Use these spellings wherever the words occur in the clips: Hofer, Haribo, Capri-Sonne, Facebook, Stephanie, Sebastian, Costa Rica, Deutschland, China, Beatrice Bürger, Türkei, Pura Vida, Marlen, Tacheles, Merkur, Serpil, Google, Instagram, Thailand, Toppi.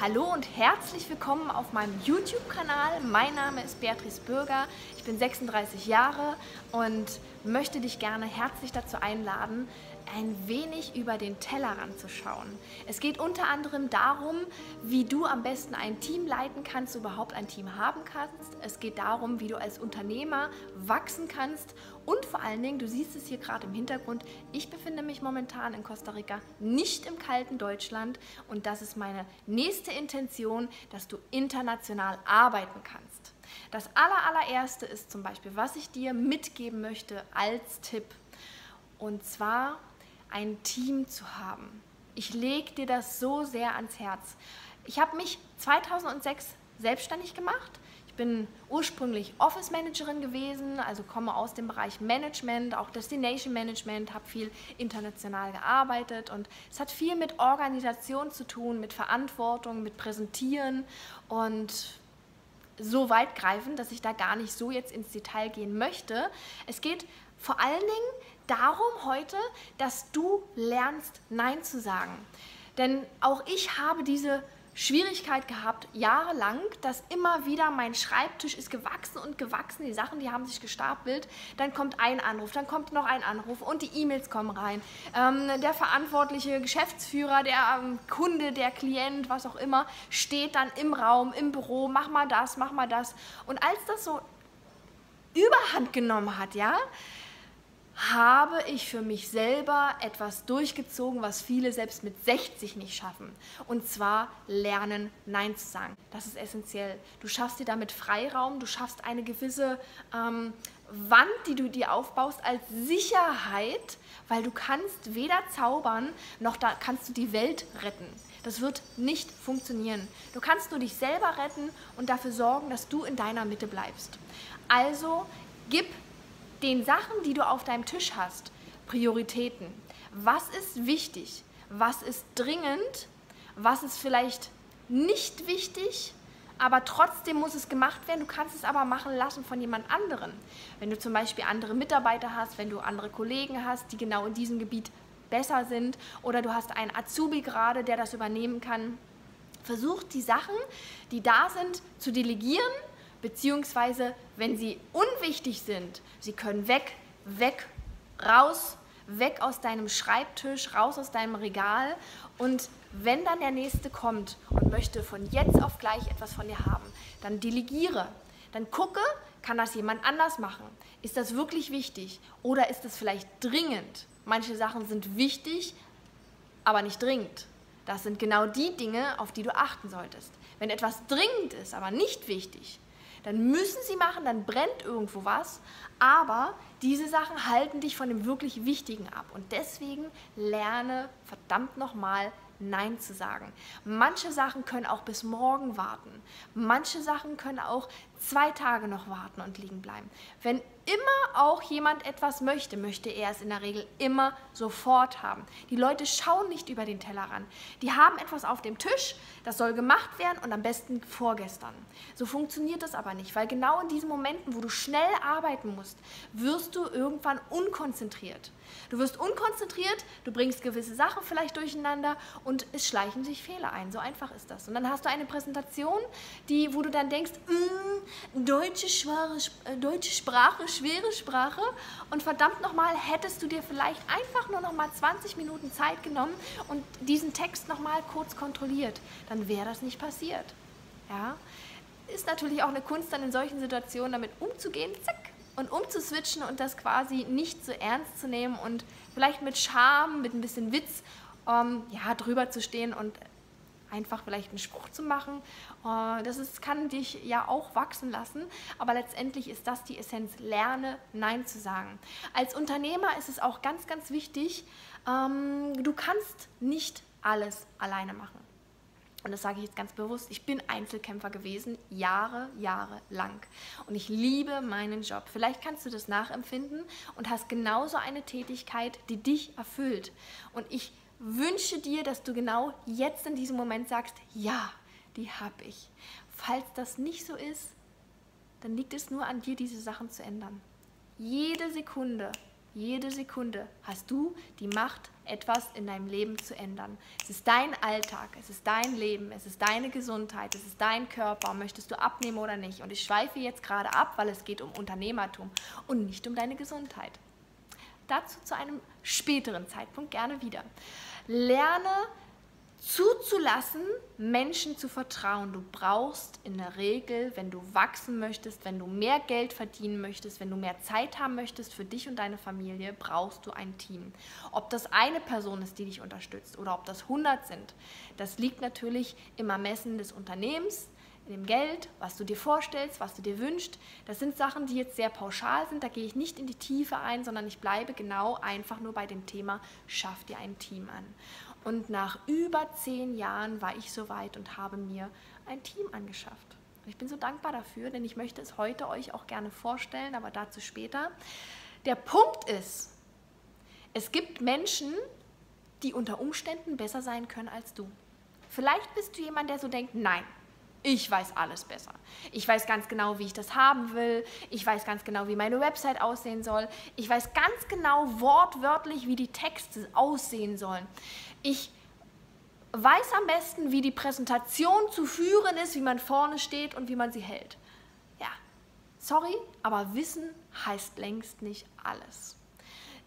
Hallo und herzlich willkommen auf meinem YouTube-Kanal. Mein Name ist Beatrice Bürger, ich bin 36 Jahre und möchte dich gerne herzlich dazu einladen, ein wenig über den Tellerrand zu schauen. Es geht unter anderem darum, wie du am besten ein Team leiten kannst, überhaupt ein Team haben kannst. Es geht darum, wie du als Unternehmer wachsen kannst und vor allen Dingen, du siehst es hier gerade im Hintergrund, ich befinde mich momentan in Costa Rica, nicht im kalten Deutschland und das ist meine nächste Intention, dass du international arbeiten kannst. Das allererste ist zum Beispiel, was ich dir mitgeben möchte als Tipp und zwar ein Team zu haben. Ich lege dir das so sehr ans Herz. Ich habe mich 2006 selbstständig gemacht. Ich bin ursprünglich Office Managerin gewesen, also komme aus dem Bereich Management, auch Destination Management, habe viel international gearbeitet und es hat viel mit Organisation zu tun, mit Verantwortung, mit Präsentieren und so weit greifen, dass ich da gar nicht so jetzt ins Detail gehen möchte. Es geht vor allen Dingen darum heute, dass du lernst, Nein zu sagen. Denn auch ich habe diese Schwierigkeit gehabt, jahrelang, dass immer wieder mein Schreibtisch ist gewachsen und gewachsen, die Sachen, die haben sich gestapelt, dann kommt ein Anruf, dann kommt noch ein Anruf und die E-Mails kommen rein. Der verantwortliche Geschäftsführer, der Kunde, der Klient, was auch immer, steht dann im Raum, im Büro, mach mal das und als das so Überhand genommen hat, ja, habe ich für mich selber etwas durchgezogen, was viele selbst mit 60 nicht schaffen. Und zwar lernen, Nein zu sagen. Das ist essentiell. Du schaffst dir damit Freiraum, du schaffst eine gewisse Wand, die du dir aufbaust, als Sicherheit, weil du kannst weder zaubern, noch da kannst du die Welt retten. Das wird nicht funktionieren. Du kannst nur dich selber retten und dafür sorgen, dass du in deiner Mitte bleibst. Also gib den Sachen, die du auf deinem Tisch hast, Prioritäten. Was ist wichtig? Was ist dringend? Was ist vielleicht nicht wichtig? Aber trotzdem muss es gemacht werden. Du kannst es aber machen lassen von jemand anderen. Wenn du zum Beispiel andere Mitarbeiter hast, wenn du andere Kollegen hast, die genau in diesem Gebiet besser sind oder du hast einen Azubi gerade, der das übernehmen kann. Versuch die Sachen, die da sind, zu delegieren. Beziehungsweise, wenn sie unwichtig sind, sie können weg aus deinem Schreibtisch, raus aus deinem Regal. Und wenn dann der Nächste kommt und möchte von jetzt auf gleich etwas von dir haben, dann delegiere, dann gucke, kann das jemand anders machen? Ist das wirklich wichtig oder ist das vielleicht dringend? Manche Sachen sind wichtig, aber nicht dringend. Das sind genau die Dinge, auf die du achten solltest. Wenn etwas dringend ist, aber nicht wichtig, dann müssen sie machen, dann brennt irgendwo was, aber diese Sachen halten dich von dem wirklich Wichtigen ab. Und deswegen lerne verdammt nochmal Nein zu sagen. Manche Sachen können auch bis morgen warten. Manche Sachen können auch 2 Tage noch warten und liegen bleiben. Wenn immer auch jemand etwas möchte, möchte er es in der Regel immer sofort haben. Die Leute schauen nicht über den Tellerrand. Die haben etwas auf dem Tisch, das soll gemacht werden und am besten vorgestern. So funktioniert das aber nicht, weil genau in diesen Momenten, wo du schnell arbeiten musst, wirst du irgendwann unkonzentriert. Du wirst unkonzentriert, du bringst gewisse Sachen vielleicht durcheinander und es schleichen sich Fehler ein. So einfach ist das. Und dann hast du eine Präsentation, wo du dann denkst, deutsche Sprache, schwere Sprache und verdammt nochmal, hättest du dir vielleicht einfach nur nochmal 20 Minuten Zeit genommen und diesen Text nochmal kurz kontrolliert, dann wäre das nicht passiert. Ja? Ist natürlich auch eine Kunst, dann in solchen Situationen damit umzugehen, zack, und umzuswitchen und das quasi nicht so ernst zu nehmen und vielleicht mit Charme, mit ein bisschen Witz ja, drüber zu stehen und einfach vielleicht einen Spruch zu machen, das kann dich ja auch wachsen lassen, aber letztendlich ist das die Essenz, lerne Nein zu sagen. Als Unternehmer ist es auch ganz, ganz wichtig, du kannst nicht alles alleine machen. Und das sage ich jetzt ganz bewusst, ich bin Einzelkämpfer gewesen, Jahre lang. Und ich liebe meinen Job. Vielleicht kannst du das nachempfinden und hast genauso eine Tätigkeit, die dich erfüllt. Und ich wünsche dir, dass du genau jetzt in diesem Moment sagst, ja, die habe ich. Falls das nicht so ist, dann liegt es nur an dir, diese Sachen zu ändern. Jede Sekunde Jede Sekunde hast du die Macht, etwas in deinem Leben zu ändern. Es ist dein Alltag, es ist dein Leben, es ist deine Gesundheit, es ist dein Körper. Möchtest du abnehmen oder nicht? Und ich schweife jetzt gerade ab, weil es geht um Unternehmertum und nicht um deine Gesundheit. Dazu zu einem späteren Zeitpunkt gerne wieder. Lerne zuzulassen, Menschen zu vertrauen. Du brauchst in der Regel, wenn du wachsen möchtest, wenn du mehr Geld verdienen möchtest, wenn du mehr Zeit haben möchtest für dich und deine Familie, brauchst du ein Team. Ob das eine Person ist, die dich unterstützt oder ob das 100 sind, das liegt natürlich im Ermessen des Unternehmens, in dem Geld, was du dir vorstellst, was du dir wünschst. Das sind Sachen, die jetzt sehr pauschal sind, da gehe ich nicht in die Tiefe ein, sondern ich bleibe genau einfach nur bei dem Thema, schaff dir ein Team an. Und nach über 10 Jahren war ich so weit und habe mir ein Team angeschafft. Und ich bin so dankbar dafür, denn ich möchte es heute euch auch gerne vorstellen, aber dazu später. Der Punkt ist, es gibt Menschen, die unter Umständen besser sein können als du. Vielleicht bist du jemand, der so denkt, nein, ich weiß alles besser. Ich weiß ganz genau, wie ich das haben will. Ich weiß ganz genau, wie meine Website aussehen soll. Ich weiß ganz genau wortwörtlich, wie die Texte aussehen sollen. Ich weiß am besten, wie die Präsentation zu führen ist, wie man vorne steht und wie man sie hält. Ja, sorry, aber Wissen heißt längst nicht alles.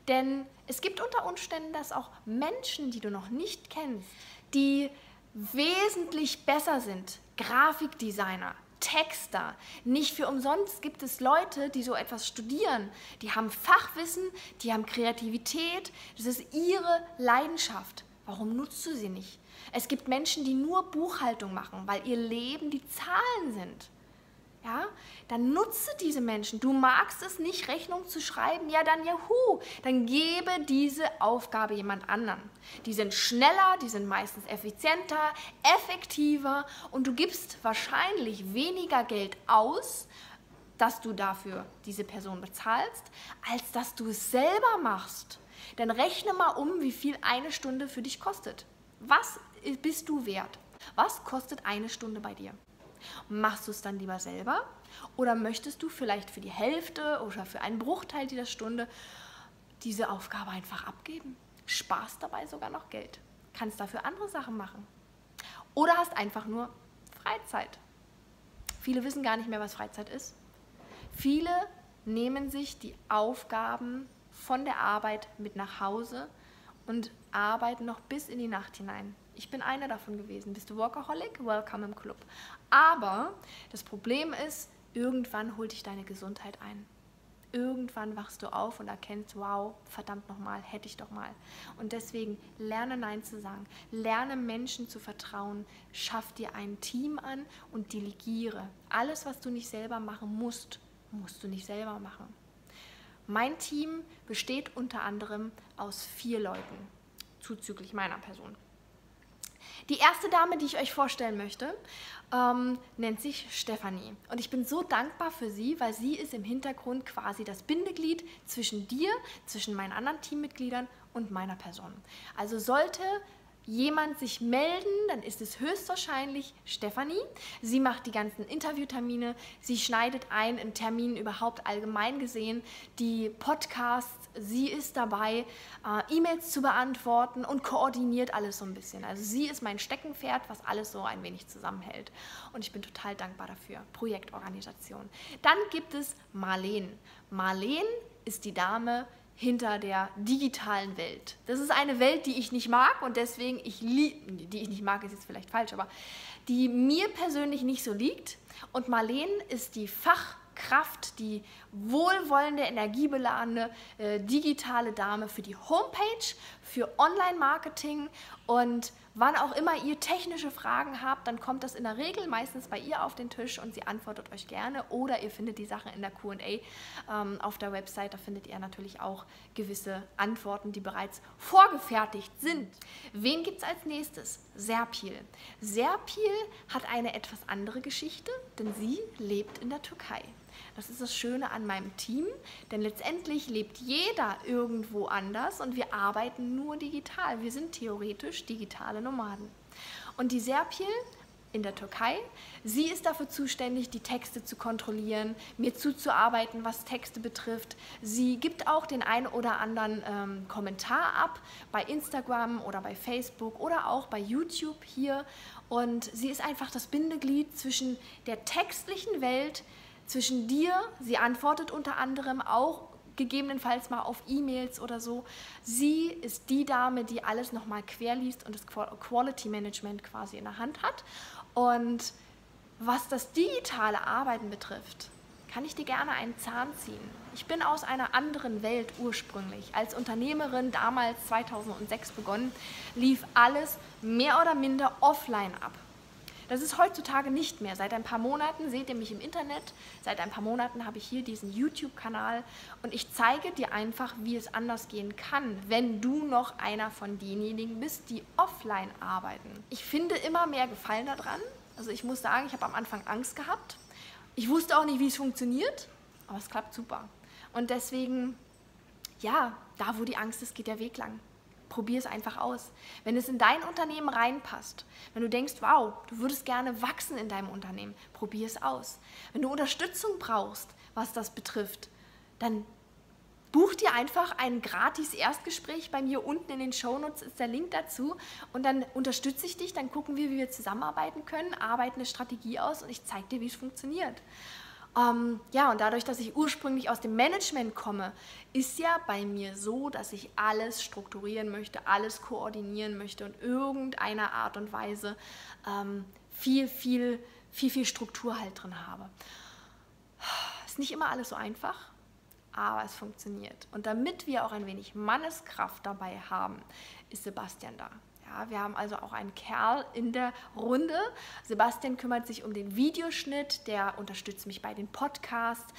Denn es gibt unter Umständen, dass auch Menschen, die du noch nicht kennst, die wesentlich besser sind, Grafikdesigner, Texter. Nicht für umsonst gibt es Leute, die so etwas studieren. Die haben Fachwissen, die haben Kreativität. Das ist ihre Leidenschaft. Warum nutzt du sie nicht? Es gibt Menschen, die nur Buchhaltung machen, weil ihr Leben die Zahlen sind. Ja? Dann nutze diese Menschen. Du magst es nicht, Rechnung zu schreiben. Ja, dann juhu. Dann gebe diese Aufgabe jemand anderen. Die sind schneller, die sind meistens effizienter, effektiver und du gibst wahrscheinlich weniger Geld aus, dass du dafür diese Person bezahlst, als dass du es selber machst. Dann rechne mal um, wie viel eine Stunde für dich kostet. Was bist du wert? Was kostet eine Stunde bei dir? Machst du es dann lieber selber oder möchtest du vielleicht für die Hälfte oder für einen Bruchteil dieser Stunde diese Aufgabe einfach abgeben? Sparst dabei sogar noch Geld, kannst dafür andere Sachen machen oder hast einfach nur Freizeit. Viele wissen gar nicht mehr, was Freizeit ist. Viele nehmen sich die Aufgaben von der Arbeit mit nach Hause und arbeiten noch bis in die Nacht hinein. Ich bin einer davon gewesen. Bist du Workaholic? Welcome im Club. Aber das Problem ist, irgendwann holt dich deine Gesundheit ein. Irgendwann wachst du auf und erkennst, wow, verdammt nochmal, hätte ich doch mal. Und deswegen lerne Nein zu sagen, lerne Menschen zu vertrauen, schaff dir ein Team an und delegiere. Alles, was du nicht selber machen musst, musst du nicht selber machen. Mein Team besteht unter anderem aus 4 Leuten, zuzüglich meiner Person. Die erste Dame, die ich euch vorstellen möchte, nennt sich Stephanie. Und ich bin so dankbar für sie, weil sie ist im Hintergrund quasi das Bindeglied zwischen dir, zwischen meinen anderen Teammitgliedern und meiner Person. Also sollte jemand sich melden, dann ist es höchstwahrscheinlich Stephanie. Sie macht die ganzen Interviewtermine, sie schneidet ein in Terminen überhaupt allgemein gesehen, die Podcasts, sie ist dabei, E-Mails zu beantworten und koordiniert alles so ein bisschen. Also sie ist mein Steckenpferd, was alles so ein wenig zusammenhält. Und ich bin total dankbar dafür. Projektorganisation. Dann gibt es Marlen. Marlen ist die Dame, hinter der digitalen Welt. Das ist eine Welt, die ich nicht mag und deswegen, die ich nicht mag, ist jetzt vielleicht falsch, aber die mir persönlich nicht so liegt. Und Marlen ist die Fachkraft, die wohlwollende, energiebeladene, digitale Dame für die Homepage, für Online-Marketing und wann auch immer ihr technische Fragen habt, dann kommt das in der Regel meistens bei ihr auf den Tisch und sie antwortet euch gerne oder ihr findet die Sachen in der Q&A auf der Website, da findet ihr natürlich auch gewisse Antworten, die bereits vorgefertigt sind. Wen gibt es als nächstes? Serpil. Serpil hat eine etwas andere Geschichte, denn sie lebt in der Türkei. Das ist das Schöne an meinem Team, denn letztendlich lebt jeder irgendwo anders und wir arbeiten nur digital. Wir sind theoretisch digitale Nomaden. Und die Serpil in der Türkei. Sie ist dafür zuständig, die Texte zu kontrollieren, mir zuzuarbeiten, was Texte betrifft. Sie gibt auch den einen oder anderen Kommentar ab bei Instagram oder bei Facebook oder auch bei YouTube hier. Und sie ist einfach das Bindeglied zwischen der textlichen Welt, zwischen dir. Sie antwortet unter anderem auch gegebenenfalls mal auf E-Mails oder so. Sie ist die Dame, die alles nochmal querliest und das Quality Management quasi in der Hand hat. Und was das digitale Arbeiten betrifft, kann ich dir gerne einen Zahn ziehen. Ich bin aus einer anderen Welt ursprünglich. Als Unternehmerin damals 2006 begonnen, lief alles mehr oder minder offline ab. Das ist heutzutage nicht mehr. Seit ein paar Monaten seht ihr mich im Internet, seit ein paar Monaten habe ich hier diesen YouTube-Kanal und ich zeige dir einfach, wie es anders gehen kann, wenn du noch einer von denjenigen bist, die offline arbeiten. Ich finde immer mehr Gefallen daran. Also ich muss sagen, ich habe am Anfang Angst gehabt. Ich wusste auch nicht, wie es funktioniert, aber es klappt super. Und deswegen, ja, da wo die Angst ist, geht der Weg lang. Probier es einfach aus. Wenn es in dein Unternehmen reinpasst, wenn du denkst, wow, du würdest gerne wachsen in deinem Unternehmen, probier es aus. Wenn du Unterstützung brauchst, was das betrifft, dann buch dir einfach ein gratis Erstgespräch bei mir. Unten in den Shownotes ist der Link dazu und dann unterstütze ich dich, dann gucken wir, wie wir zusammenarbeiten können, arbeiten eine Strategie aus und ich zeige dir, wie es funktioniert. Ja, und dadurch, dass ich ursprünglich aus dem Management komme, ist ja bei mir so, dass ich alles strukturieren möchte, alles koordinieren möchte und irgendeiner Art und Weise viel Struktur halt drin habe. Ist nicht immer alles so einfach, aber es funktioniert. Und damit wir auch ein wenig Manneskraft dabei haben, ist Sebastian da. Ja, wir haben also auch einen Kerl in der Runde. Sebastian kümmert sich um den Videoschnitt, der unterstützt mich bei den Podcasts.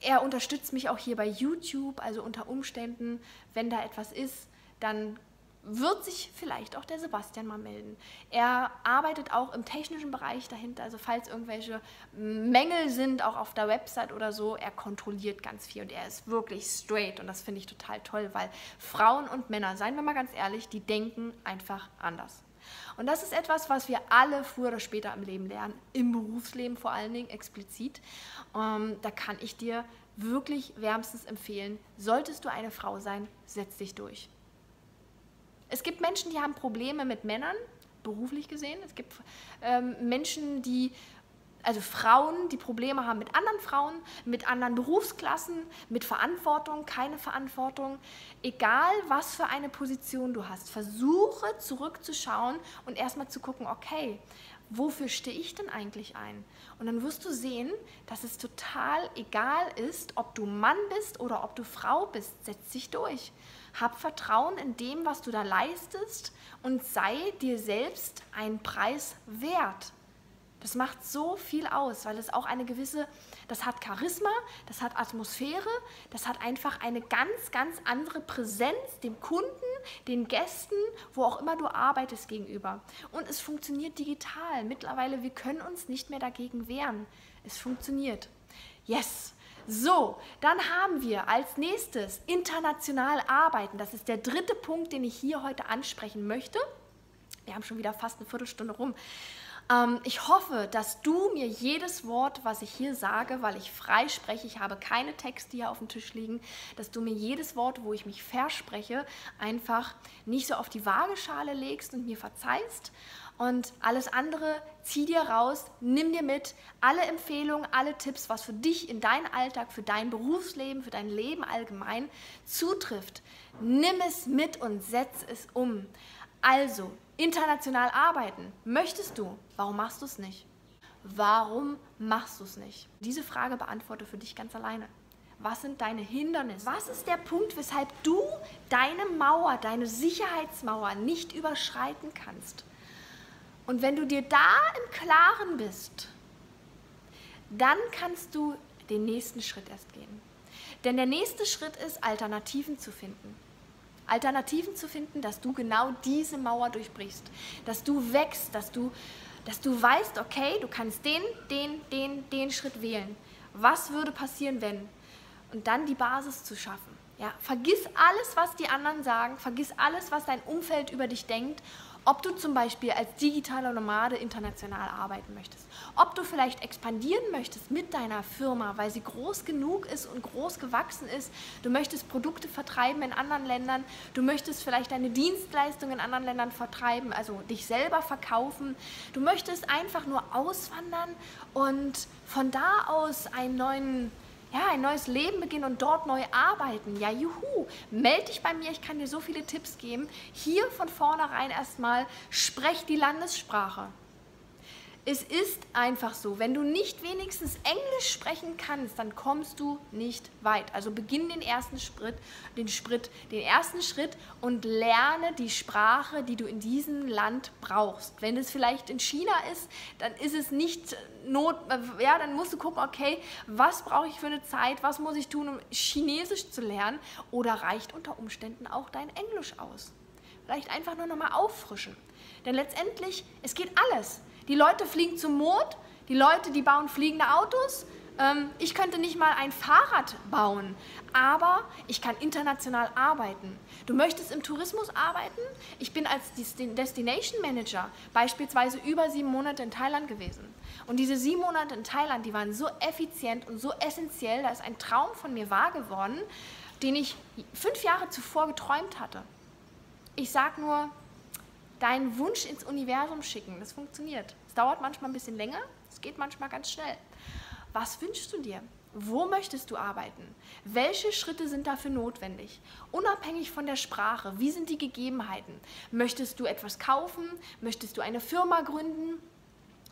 Er unterstützt mich auch hier bei YouTube, also unter Umständen, wenn da etwas ist, dann wird sich vielleicht auch der Sebastian mal melden. Er arbeitet auch im technischen Bereich dahinter, also falls irgendwelche Mängel sind, auch auf der Website oder so, er kontrolliert ganz viel und er ist wirklich straight und das finde ich total toll, weil Frauen und Männer, seien wir mal ganz ehrlich, die denken einfach anders. Und das ist etwas, was wir alle früher oder später im Leben lernen, im Berufsleben vor allen Dingen explizit. Da kann ich dir wirklich wärmstens empfehlen, solltest du eine Frau sein, setz dich durch. Es gibt Menschen, die haben Probleme mit Männern, beruflich gesehen. Es gibt Menschen, die, also Frauen, die Probleme haben mit anderen Frauen, mit anderen Berufsklassen, mit Verantwortung, keine Verantwortung. Egal, was für eine Position du hast, versuche zurückzuschauen und erstmal zu gucken, okay, wofür stehe ich denn eigentlich ein? Und dann wirst du sehen, dass es total egal ist, ob du Mann bist oder ob du Frau bist. Setz dich durch. Hab Vertrauen in dem, was du da leistest und sei dir selbst einen Preis wert. Das macht so viel aus, weil es auch eine gewisse, das hat Charisma, das hat Atmosphäre, das hat einfach eine ganz, ganz andere Präsenz dem Kunden, den Gästen, wo auch immer du arbeitest gegenüber. Und es funktioniert digital. Mittlerweile, wir können uns nicht mehr dagegen wehren. Es funktioniert. Yes! So, dann haben wir als nächstes international arbeiten. Das ist der dritte Punkt, den ich hier heute ansprechen möchte. Wir haben schon wieder fast eine Viertelstunde rum. Ich hoffe, dass du mir jedes Wort, was ich hier sage, weil ich frei spreche, ich habe keine Texte hier auf dem Tisch liegen, dass du mir jedes Wort, wo ich mich verspreche, einfach nicht so auf die Waagschale legst und mir verzeihst. Und alles andere zieh dir raus, nimm dir mit alle Empfehlungen, alle Tipps, was für dich in deinen Alltag, für dein Berufsleben, für dein Leben allgemein zutrifft. Nimm es mit und setz es um. Also, international arbeiten. Möchtest du? Warum machst du es nicht? Warum machst du es nicht? Diese Frage beantworte für dich ganz alleine. Was sind deine Hindernisse? Was ist der Punkt, weshalb du deine Mauer, deine Sicherheitsmauer nicht überschreiten kannst? Und wenn du dir da im Klaren bist, dann kannst du den nächsten Schritt erst gehen. Denn der nächste Schritt ist, Alternativen zu finden. Alternativen zu finden, dass du genau diese Mauer durchbrichst, dass du wächst, dass du weißt, okay, du kannst den Schritt wählen. Was würde passieren, wenn? Und dann die Basis zu schaffen. Ja, vergiss alles, was die anderen sagen, vergiss alles, was dein Umfeld über dich denkt Ob du zum Beispiel als digitaler Nomade international arbeiten möchtest, ob du vielleicht expandieren möchtest mit deiner Firma, weil sie groß genug ist und groß gewachsen ist, du möchtest Produkte vertreiben in anderen Ländern, du möchtest vielleicht deine Dienstleistungen in anderen Ländern vertreiben, also dich selber verkaufen, du möchtest einfach nur auswandern und von da aus ein neues Leben beginnen und dort neu arbeiten. Ja, juhu, melde dich bei mir, ich kann dir so viele Tipps geben. Hier von vornherein erstmal, sprech die Landessprache. Es ist einfach so, wenn du nicht wenigstens Englisch sprechen kannst, dann kommst du nicht weit. Also beginn den ersten Schritt und lerne die Sprache, die du in diesem Land brauchst. Wenn es vielleicht in China ist, dann ist es nicht dann musst du gucken, okay, was brauche ich für eine Zeit, was muss ich tun, um Chinesisch zu lernen, oder reicht unter Umständen auch dein Englisch aus? Vielleicht einfach nur nochmal auffrischen. Denn letztendlich, es geht alles. Die Leute fliegen zum Mond, die Leute, die bauen fliegende Autos. Ich könnte nicht mal ein Fahrrad bauen, aber ich kann international arbeiten. Du möchtest im Tourismus arbeiten? Ich bin als Destination Manager beispielsweise über 7 Monate in Thailand gewesen. Und diese 7 Monate in Thailand, die waren so effizient und so essentiell, da ist ein Traum von mir wahr geworden, den ich 5 Jahre zuvor geträumt hatte. Ich sag nur, deinen Wunsch ins Universum schicken, das funktioniert. Es dauert manchmal ein bisschen länger, es geht manchmal ganz schnell. Was wünschst du dir? Wo möchtest du arbeiten? Welche Schritte sind dafür notwendig? Unabhängig von der Sprache, wie sind die Gegebenheiten? Möchtest du etwas kaufen? Möchtest du eine Firma gründen?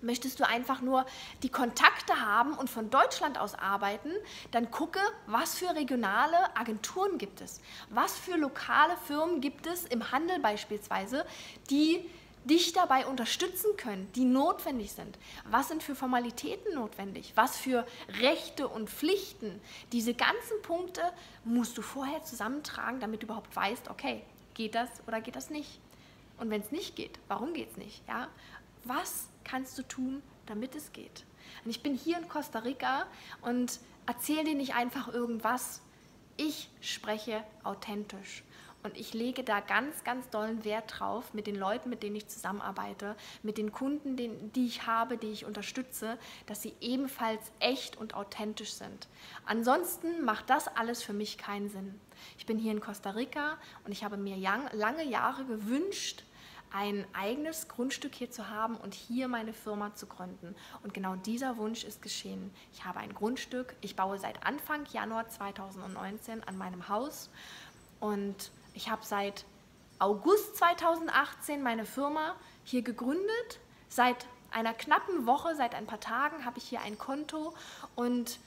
Möchtest du einfach nur die Kontakte haben und von Deutschland aus arbeiten, dann gucke, was für regionale Agenturen gibt es. Was für lokale Firmen gibt es im Handel beispielsweise, die dich dabei unterstützen können, die notwendig sind. Was sind für Formalitäten notwendig? Was für Rechte und Pflichten? Diese ganzen Punkte musst du vorher zusammentragen, damit du überhaupt weißt, okay, geht das oder geht das nicht? Und wenn es nicht geht, warum geht es nicht? Ja? Was kannst du tun, damit es geht? Und ich bin hier in Costa Rica und erzähle dir nicht einfach irgendwas. Ich spreche authentisch und ich lege da ganz, ganz dollen Wert drauf mit den Leuten, mit denen ich zusammenarbeite, mit den Kunden, die ich habe, die ich unterstütze, dass sie ebenfalls echt und authentisch sind. Ansonsten macht das alles für mich keinen Sinn. Ich bin hier in Costa Rica und ich habe mir lange Jahre gewünscht, ein eigenes Grundstück hier zu haben und hier meine Firma zu gründen. Und genau dieser Wunsch ist geschehen. Ich habe ein Grundstück, ich baue seit Anfang Januar 2019 an meinem Haus und ich habe seit August 2018 meine Firma hier gegründet. Seit einer knappen Woche, seit ein paar Tagen habe ich hier ein Konto und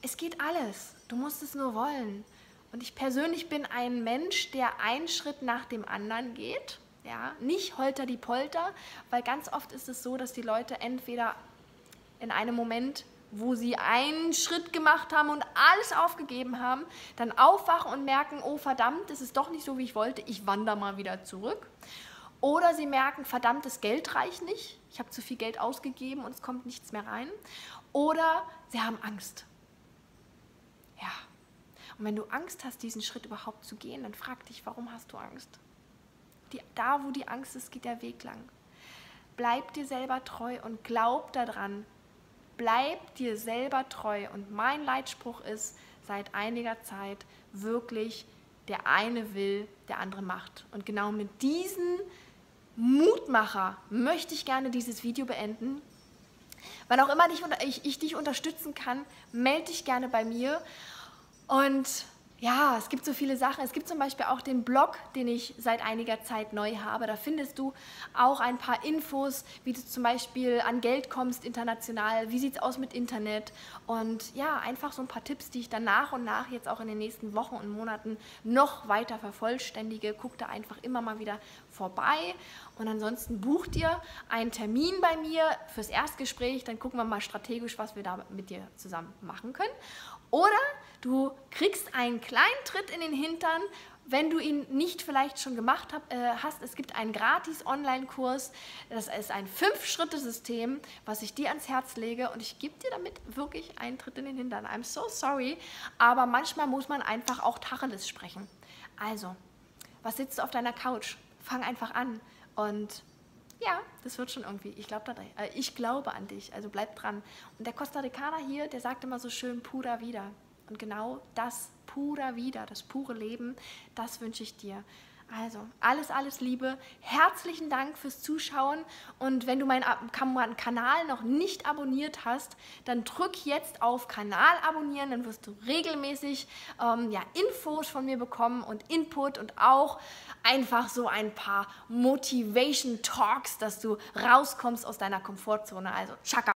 es geht alles. Du musst es nur wollen. Und ich persönlich bin ein Mensch, der einen Schritt nach dem anderen geht. Ja, nicht holter die Polter, weil ganz oft ist es so, dass die Leute entweder in einem Moment, wo sie einen Schritt gemacht haben und alles aufgegeben haben, dann aufwachen und merken, oh verdammt, es ist doch nicht so, wie ich wollte, ich wandere mal wieder zurück. Oder sie merken, verdammt, das Geld reicht nicht, ich habe zu viel Geld ausgegeben und es kommt nichts mehr rein. Oder sie haben Angst. Ja, und wenn du Angst hast, diesen Schritt überhaupt zu gehen, dann frag dich, warum hast du Angst? Da, wo die Angst ist, geht der Weg lang. Bleib dir selber treu und glaub daran. Bleib dir selber treu. Und mein Leitspruch ist, seit einiger Zeit wirklich, der eine will, der andere macht. Und genau mit diesem Mutmacher möchte ich gerne dieses Video beenden. Wann auch immer ich dich unterstützen kann, melde dich gerne bei mir. Und ja, es gibt so viele Sachen. Es gibt zum Beispiel auch den Blog, den ich seit einiger Zeit neu habe. Da findest du auch ein paar Infos, wie du zum Beispiel an Geld kommst international, wie sieht es aus mit Internet und ja, einfach so ein paar Tipps, die ich dann nach und nach jetzt auch in den nächsten Wochen und Monaten noch weiter vervollständige. Guck da einfach immer mal wieder vorbei und ansonsten buch dir einen Termin bei mir fürs Erstgespräch, dann gucken wir mal strategisch, was wir da mit dir zusammen machen können. Oder du kriegst einen kleinen Tritt in den Hintern, wenn du ihn nicht vielleicht schon gemacht hast. Es gibt einen gratis Online-Kurs, das ist ein 5-Schritte-System, was ich dir ans Herz lege und ich gebe dir damit wirklich einen Tritt in den Hintern. I'm so sorry, aber manchmal muss man einfach auch Tacheles sprechen. Also, was sitzt du auf deiner Couch? Fang einfach an. Und ja, das wird schon irgendwie. Ich glaube an dich, also bleib dran. Und der Costa Ricaner hier, der sagt immer so schön, Pura Vida. Und genau das Pura Vida, das pure Leben, das wünsche ich dir. Also, alles, alles Liebe. Herzlichen Dank fürs Zuschauen. Und wenn du meinen Kanal noch nicht abonniert hast, dann drück jetzt auf Kanal abonnieren. Dann wirst du regelmäßig Infos von mir bekommen und Input und auch einfach so ein paar Motivation Talks, dass du rauskommst aus deiner Komfortzone. Also, tschakka!